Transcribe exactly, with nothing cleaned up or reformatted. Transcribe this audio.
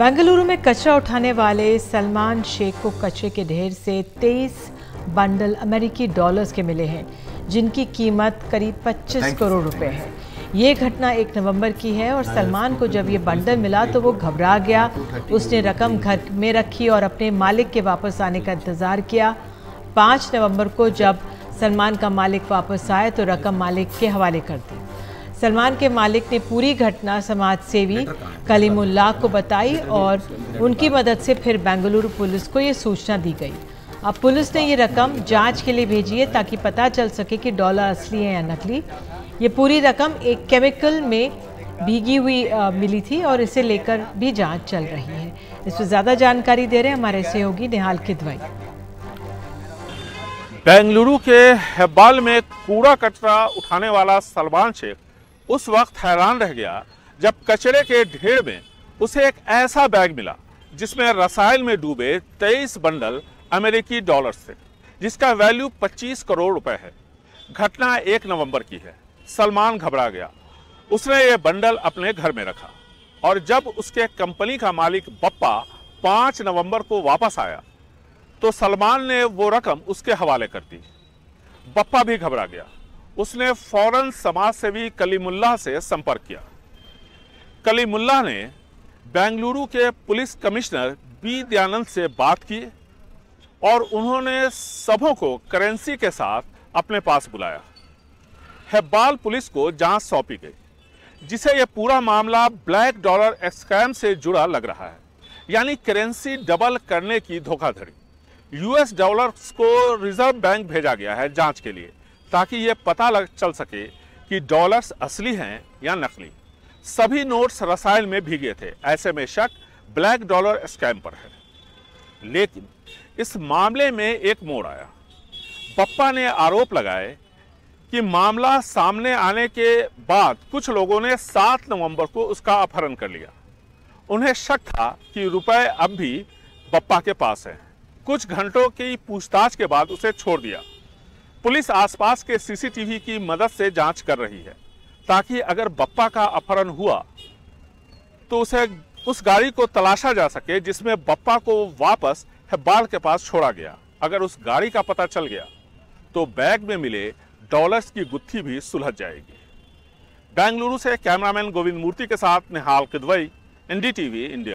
बेंगलुरु में कचरा उठाने वाले सलमान शेख को कचरे के ढेर से तेईस बंडल अमेरिकी डॉलर्स के मिले हैं, जिनकी कीमत करीब पच्चीस करोड़ रुपए है। ये घटना एक नवंबर की है और सलमान को जब ये बंडल मिला तो वो घबरा गया। उसने रकम घर में रखी और अपने मालिक के वापस आने का इंतज़ार किया। पाँच नवंबर को जब सलमान का मालिक वापस आया तो रकम मालिक के हवाले कर दी। सलमान के मालिक ने पूरी घटना समाज सेवी कलीम उल्लाह को बताई और उनकी मदद से फिर बेंगलुरु पुलिस को ये सूचना दी गई। अब पुलिस ने ये रकम जांच के लिए भेजी है ताकि पता चल सके कि डॉलर असली है या नकली। ये पूरी रकम एक केमिकल में भीगी हुई आ, मिली थी और इसे लेकर भी जांच चल रही है। इस पर ज़्यादा जानकारी दे रहे हैं हमारे सहयोगी निहाल किदवई। बेंगलुरु के बाल में कूड़ा कचरा उठाने वाला सलमान शेख उस वक्त हैरान रह गया जब कचरे के ढेर में उसे एक ऐसा बैग मिला जिसमें रसायन में डूबे तेईस बंडल अमेरिकी डॉलर्स थे, जिसका वैल्यू पच्चीस करोड़ रुपए है। घटना एक नवंबर की है। सलमान घबरा गया। उसने ये बंडल अपने घर में रखा और जब उसके कंपनी का मालिक बप्पा पाँच नवंबर को वापस आया तो सलमान ने वो रकम उसके हवाले कर दी। बप्पा भी घबरा गया। उसने फौरन समाज सेवी कलीम उल्लाह से संपर्क किया। कलीम उल्लाह ने बेंगलुरु के पुलिस कमिश्नर बी दयानंद से बात की और उन्होंने सबों को करेंसी के साथ अपने पास बुलाया। हेब्बाल पुलिस को जांच सौंपी गई, जिसे यह पूरा मामला ब्लैक डॉलर स्कैम से जुड़ा लग रहा है, यानी करेंसी डबल करने की धोखाधड़ी। यूएस डॉलर्स को रिजर्व बैंक भेजा गया है जांच के लिए, ताकि ये पता लग चल सके कि डॉलर्स असली हैं या नकली। सभी नोट्स रसायन में भीगे थे, ऐसे में शक ब्लैक डॉलर स्कैम पर है। लेकिन इस मामले में एक मोड़ आया। बप्पा ने आरोप लगाए कि मामला सामने आने के बाद कुछ लोगों ने सात नवंबर को उसका अपहरण कर लिया। उन्हें शक था कि रुपए अब भी बप्पा के पास हैं। कुछ घंटों की पूछताछ के बाद उसे छोड़ दिया। पुलिस आसपास के सीसीटीवी की मदद से जांच कर रही है, ताकि अगर बप्पा का अपहरण हुआ तो उसे उस गाड़ी को तलाशा जा सके जिसमें बप्पा को वापस हेब्बाल के पास छोड़ा गया। अगर उस गाड़ी का पता चल गया तो बैग में मिले डॉलर्स की गुत्थी भी सुलझ जाएगी। बेंगलुरु से कैमरामैन गोविंद मूर्ति के साथ निहाल किदवई, एनडीटीवी इंडिया।